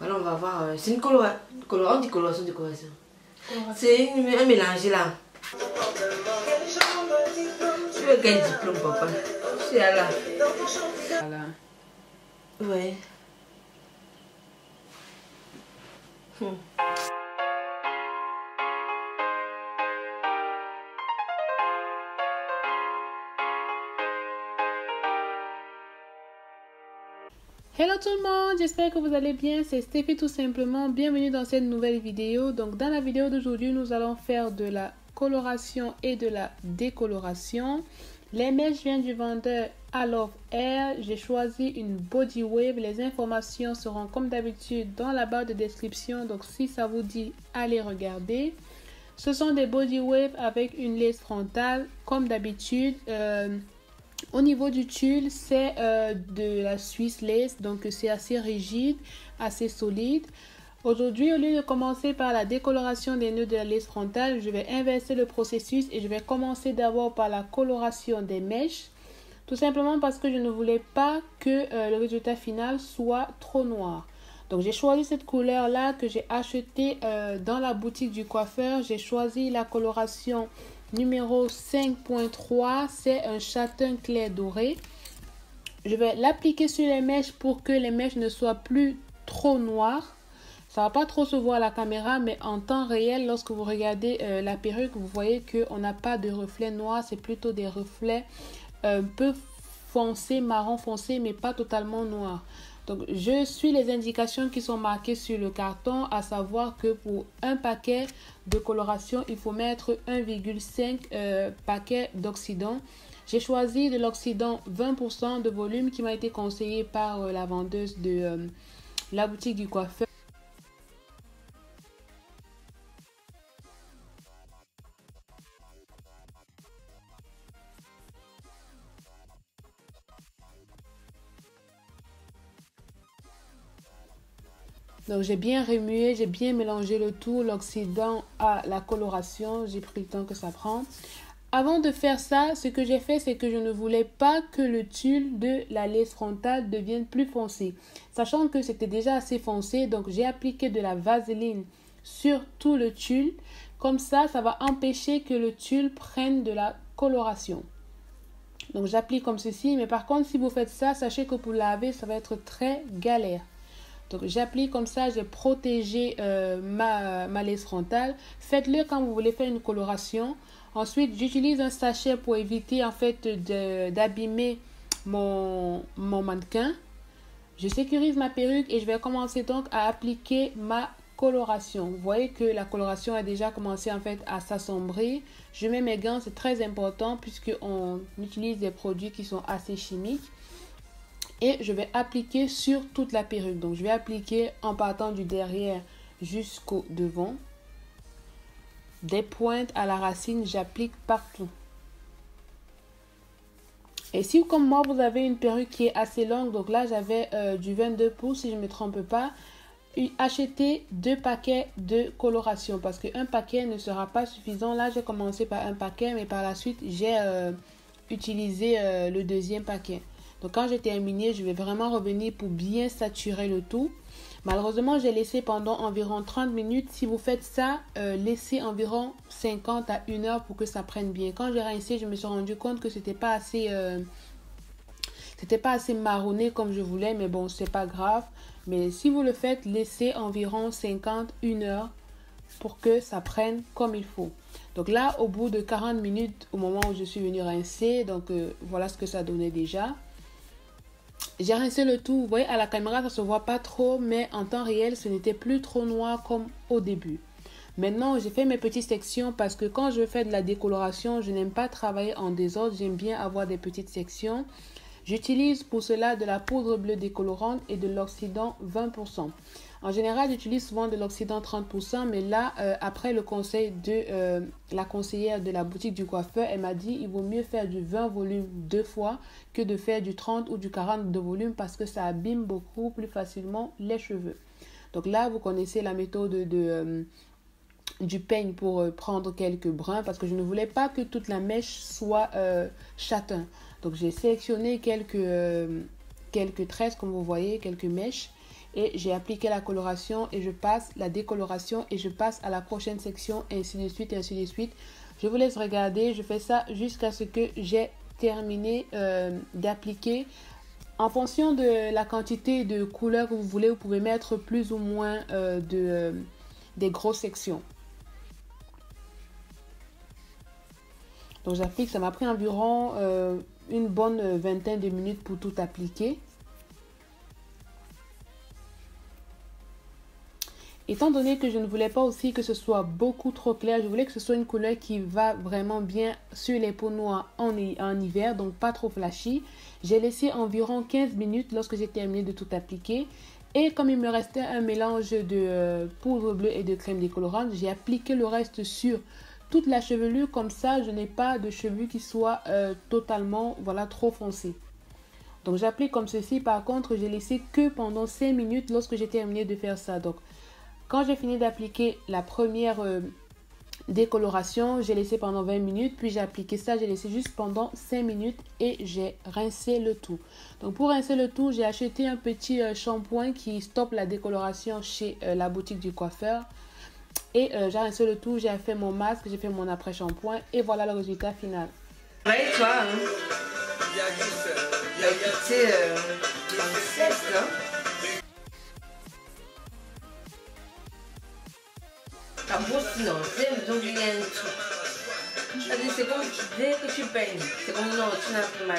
Voilà, on va voir. C'est une coloration, décoloration. C'est un mélange là. Je veux gagner un diplôme, papa. C'est là. Voilà. Ouais. Hello tout le monde, j'espère que vous allez bien, c'est Stefi tout simplement, bienvenue dans cette nouvelle vidéo. Donc dans la vidéo d'aujourd'hui, nous allons faire de la coloration et de la décoloration. Les mèches viennent du vendeur Allove Air, j'ai choisi une body wave, les informations seront comme d'habitude dans la barre de description, donc si ça vous dit, allez regarder. Ce sont des body waves avec une lace frontale, comme d'habitude. Au niveau du tulle, c'est de la Swiss Lace, donc c'est assez rigide, assez solide. Aujourd'hui, au lieu de commencer par la décoloration des nœuds de la lace frontale, je vais inverser le processus et je vais commencer d'abord par la coloration des mèches. Tout simplement parce que je ne voulais pas que le résultat final soit trop noir. Donc j'ai choisi cette couleur là que j'ai achetée dans la boutique du coiffeur. J'ai choisi la coloration numéro 5.3, c'est un châtain clair doré. Je vais l'appliquer sur les mèches pour que les mèches ne soient plus trop noires. Ça va pas trop se voir à la caméra, mais en temps réel, lorsque vous regardez la perruque, vous voyez qu'on n'a pas de reflets noirs, c'est plutôt des reflets un peu foncés, marron foncé, mais pas totalement noirs. Donc je suis les indications qui sont marquées sur le carton, à savoir que pour un paquet de coloration, il faut mettre 1,5 paquet d'oxydant. J'ai choisi de l'oxydant 20% de volume qui m'a été conseillé par la vendeuse de la boutique du coiffeur. Donc j'ai bien remué, j'ai bien mélangé le tout, l'oxydant à la coloration, j'ai pris le temps que ça prend. Avant de faire ça, ce que j'ai fait, c'est que je ne voulais pas que le tulle de la lace frontale devienne plus foncé. Sachant que c'était déjà assez foncé, donc j'ai appliqué de la vaseline sur tout le tulle. Comme ça, ça va empêcher que le tulle prenne de la coloration. Donc j'applique comme ceci, mais par contre, si vous faites ça, sachez que pour laver, ça va être très galère. Donc j'applique comme ça, j'ai protégé ma lace frontale. Faites-le quand vous voulez faire une coloration. Ensuite, j'utilise un sachet pour éviter en fait d'abîmer mon mannequin. Je sécurise ma perruque et je vais commencer donc à appliquer ma coloration. Vous voyez que la coloration a déjà commencé en fait à s'assombrir. Je mets mes gants, c'est très important puisqu'on utilise des produits qui sont assez chimiques. Et je vais appliquer sur toute la perruque. Donc, je vais appliquer en partant du derrière jusqu'au devant. Des pointes à la racine, j'applique partout. Et si comme moi, vous avez une perruque qui est assez longue, donc là, j'avais du 22 pouces, si je ne me trompe pas, achetez 2 paquets de coloration parce qu'un paquet ne sera pas suffisant. Là, j'ai commencé par un paquet, mais par la suite, j'ai utilisé le deuxième paquet. Donc quand j'ai terminé, je vais vraiment revenir pour bien saturer le tout. Malheureusement, j'ai laissé pendant environ 30 minutes. Si vous faites ça, laissez environ 50 à 1 heure pour que ça prenne bien. Quand j'ai rincé, je me suis rendu compte que c'était pas assez, marronné comme je voulais, mais bon, c'est pas grave. Mais si vous le faites, laissez environ 50 à 1 heure pour que ça prenne comme il faut. Donc là, au bout de 40 minutes, au moment où je suis venue rincer, donc voilà ce que ça donnait déjà. J'ai rincé le tout, vous voyez à la caméra ça se voit pas trop, mais en temps réel ce n'était plus trop noir comme au début. Maintenant j'ai fait mes petites sections parce que quand je fais de la décoloration, je n'aime pas travailler en désordre, j'aime bien avoir des petites sections. J'utilise pour cela de la poudre bleue décolorante et de l'oxydant 20%. En général j'utilise souvent de l'oxydant 30%, mais là après le conseil de la conseillère de la boutique du coiffeur, elle m'a dit il vaut mieux faire du 20 volume 2 fois que de faire du 30 ou du 40 de volume parce que ça abîme beaucoup plus facilement les cheveux. Donc là vous connaissez la méthode du peigne pour prendre quelques brins parce que je ne voulais pas que toute la mèche soit châtain. Donc j'ai sélectionné quelques tresses comme vous voyez, quelques mèches. et j'ai appliqué la coloration et je passe la décoloration et je passe à la prochaine section et ainsi de suite et ainsi de suite. Je vous laisse regarder, je fais ça jusqu'à ce que j'ai terminé d'appliquer. En fonction de la quantité de couleurs que vous voulez, vous pouvez mettre plus ou moins des grosses sections. Donc j'applique, ça m'a pris environ une bonne vingtaine de minutes pour tout appliquer. Étant donné que je ne voulais pas aussi que ce soit beaucoup trop clair, je voulais que ce soit une couleur qui va vraiment bien sur les peaux noires en hiver, donc pas trop flashy. J'ai laissé environ 15 minutes lorsque j'ai terminé de tout appliquer. Et comme il me restait un mélange de poudre bleue et de crème décolorante, j'ai appliqué le reste sur toute la chevelure. Comme ça, je n'ai pas de cheveux qui soient totalement trop foncés. Donc j'applique comme ceci. Par contre, j'ai laissé que pendant 5 minutes lorsque j'ai terminé de faire ça. Donc quand j'ai fini d'appliquer la première décoloration, j'ai laissé pendant 20 minutes, puis j'ai appliqué ça, j'ai laissé juste pendant 5 minutes et j'ai rincé le tout. Donc pour rincer le tout, j'ai acheté un petit shampoing qui stoppe la décoloration chez la boutique du coiffeur. Et j'ai rincé le tout, j'ai fait mon masque, j'ai fait mon après-shampoing et voilà le résultat final. Ouais, toi, hein? Ah bon, sinon, donc il y a un truc. C'est comme dès que tu peignes, c'est comme non, tu n'as plus mal.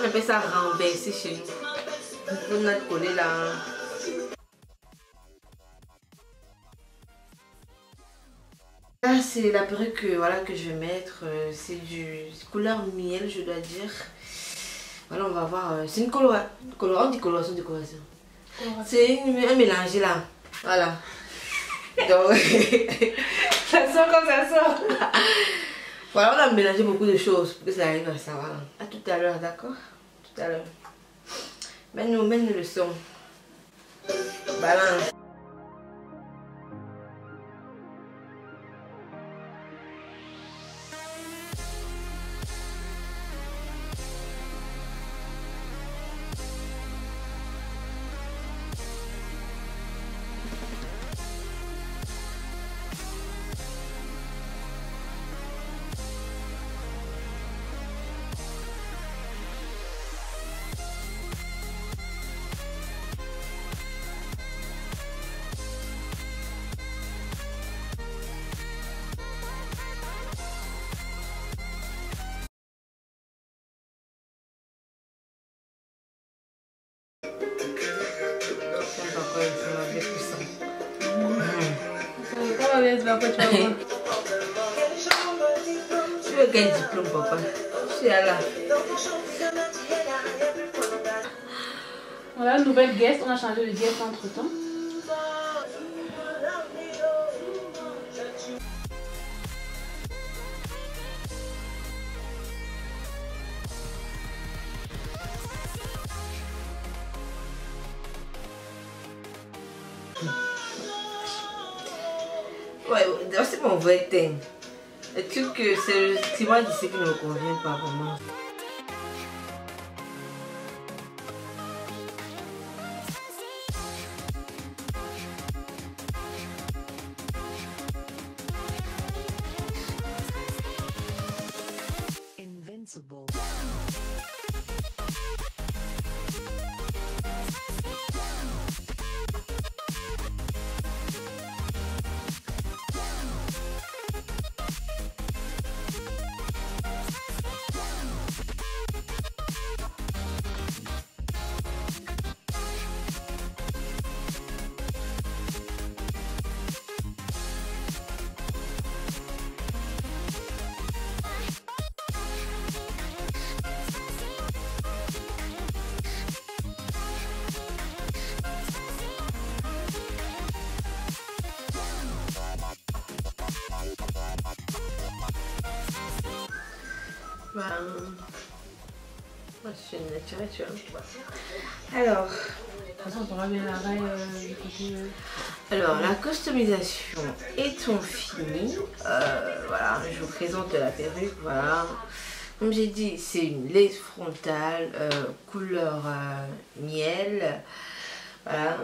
On appelle ça renverser chez nous. On a collé là. Là, c'est la perruque que je vais mettre. C'est du couleur miel, je dois dire. Voilà, on va voir. C'est une coloration. C'est un mélange là. Voilà. Donc, ça sort comme ça sort. Voilà, on a mélangé beaucoup de choses. Ça arrive à ça. Voilà. À tout à l'heure, d'accord? Tout à l'heure. Mène-nous le son. Balance. Papa, tu veux gagner un diplôme, papa? Je suis là. Voilà une nouvelle guest. On a changé de guest entre temps. C'est mon vrai thème. Le truc que c'est le ciment d'ici qui ne me convient pas vraiment. C'est naturel, tu vois. Alors, la customisation étant finie, voilà, je vous présente la perruque, voilà. Comme j'ai dit, c'est une lace frontale, couleur miel. Voilà.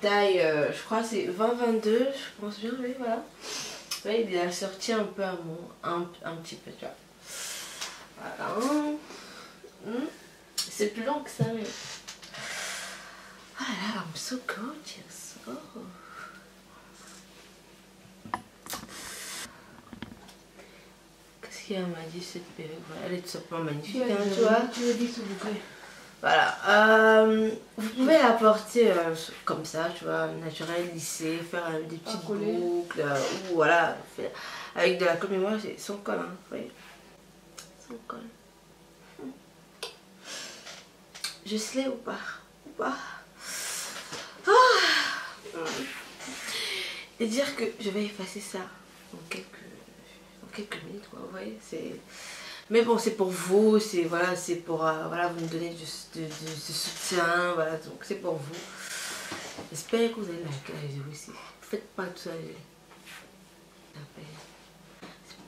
Taille, je crois c'est 20-22, je pense bien, oui, voilà. Ouais, il a sorti un peu à mon, un petit peu, tu vois. Voilà. C'est plus long que ça, mais... Voilà, I'm so gorgeous. Oh. Qu'est-ce qu'elle m'a dit cette perruque? Voilà, elle est tout simplement magnifique, hein, tu vois. Tu le dis, s'il vous plaît. Voilà, vous pouvez la porter comme ça, tu vois, naturel, lissé, faire des petites boucles, ou voilà, avec de la colle. Mais moi, c'est sans colle, hein, vous voyez, sans colle. Je slay ou pas? Ou pas? Ah. Et dire que je vais effacer ça en quelques minutes, quoi, vous voyez, c'est... Mais bon, c'est pour vous, c'est voilà, c'est pour voilà, vous me donnez du soutien, voilà, donc c'est pour vous. J'espère que vous allez liker la vidéo aussi. Faites pas tout ça.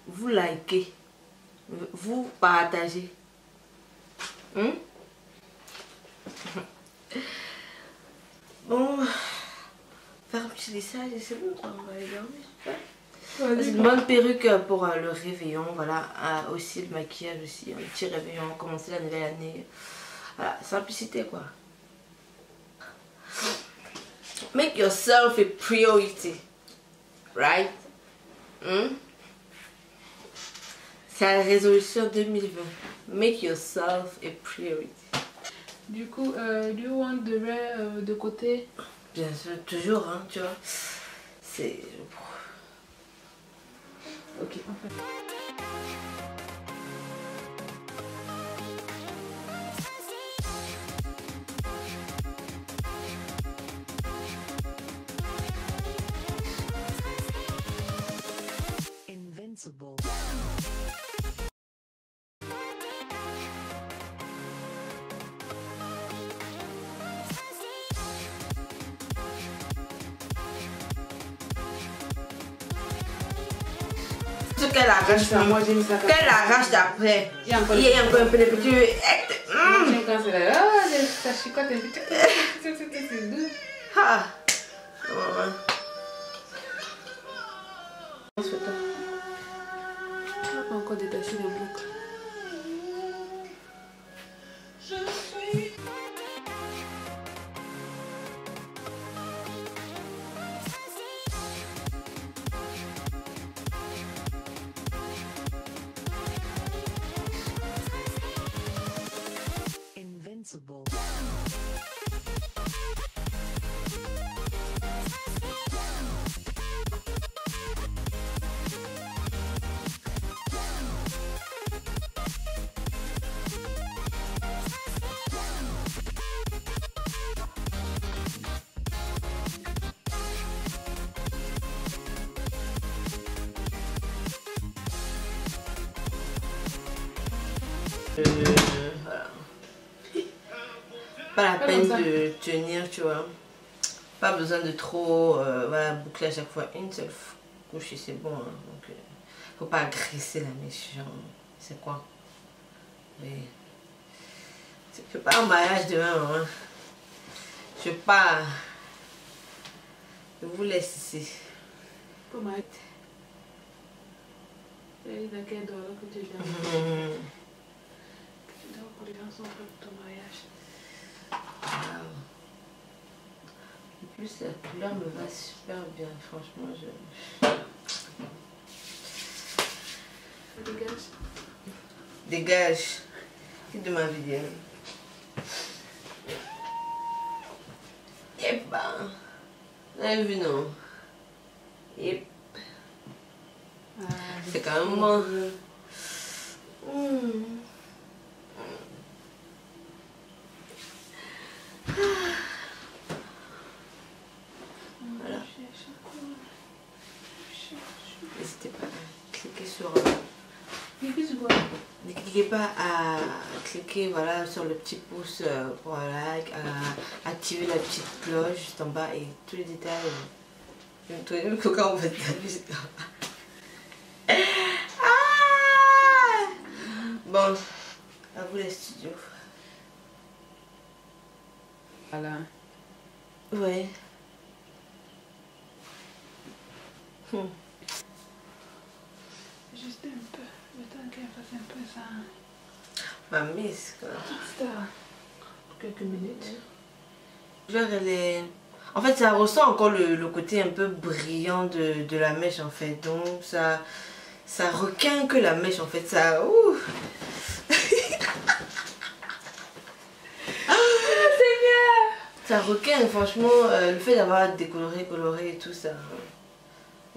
Vous likez, vous partagez. Bon, faire un petit lissage et c'est bon, on va aller dormir. C'est une bonne perruque pour le réveillon, voilà, aussi le maquillage aussi, un petit réveillon, commencer la nouvelle année, voilà, simplicité quoi. Make yourself a priority, right? C'est la résolution 2020, make yourself a priority. Du coup, on devrait de côté? Bien sûr, toujours, hein, tu vois, c'est... Ok, en fait. Invincible. Qu'elle arrache ça. Moi j'ai mis ça. Qu'elle arrache d'après. Il y a encore un peu de petits. Quand c'est là. Ah, ça chicote un petit. C'est doux. Ah. On se fait tard. Je n'ai pas encore détaché les boucles. Voilà. Pas la peine de tenir, tu vois. Pas besoin de trop voilà, boucler à chaque fois une seule couche et c'est bon. Hein. Donc, faut pas agresser la mèche. C'est quoi? Oui. C'est pas un mariage de même. Hein. Je sais pas. Je vous laisse ici. Comment? Les gens sont prêts pour ton mariage. En plus, la couleur me va super bien. Franchement, je... Dégage. Dégage. C'est de ma vidéo. Yep. Vous avez vu, non? Yep. Ah, c'est quand même bon. N'hésitez pas à cliquer sur n'hésitez pas à cliquer voilà sur le petit pouce pour un like, à activer la petite cloche juste en bas et tous les détails. Je me tourne le coca en fait. Bon, à vous les studios. Voilà. Ouais. Juste un peu, le temps qu'elle fasse un peu ça. Ma mise quoi. Tout ça. Pour quelques minutes. Genre elle est... En fait ça ressent encore le côté un peu brillant de la mèche en fait. Donc ça... Ça requinque la mèche en fait. Ça... Ouh. Ça requin, franchement, le fait d'avoir décoloré, coloré et tout ça.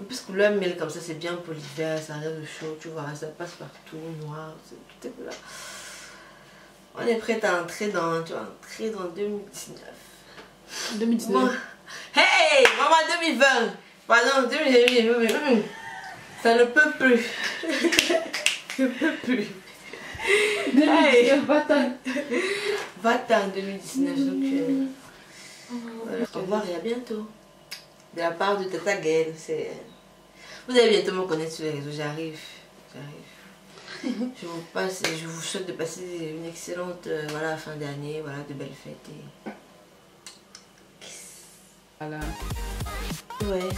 En plus, couleur miel comme ça, c'est bien pour l'hiver, ça reste chaud, tu vois, ça passe partout, noir, est, tout est là. On est prête à entrer dans, tu vois, entrer dans 2019. 2019. Bon. Hey, maman 2020. Pardon, 2020. Ça ne peut plus. Ça ne peut plus. 2019, va-t'en. Va-t'en 2019, donc... Voilà. Au revoir et à bientôt. De la part de Tata Gaëlle, c'est... Vous allez bientôt me connaître sur les réseaux, j'arrive. J'arrive. Je vous souhaite de passer une excellente voilà, fin d'année, voilà, de belles fêtes. Et... Voilà. Ouais.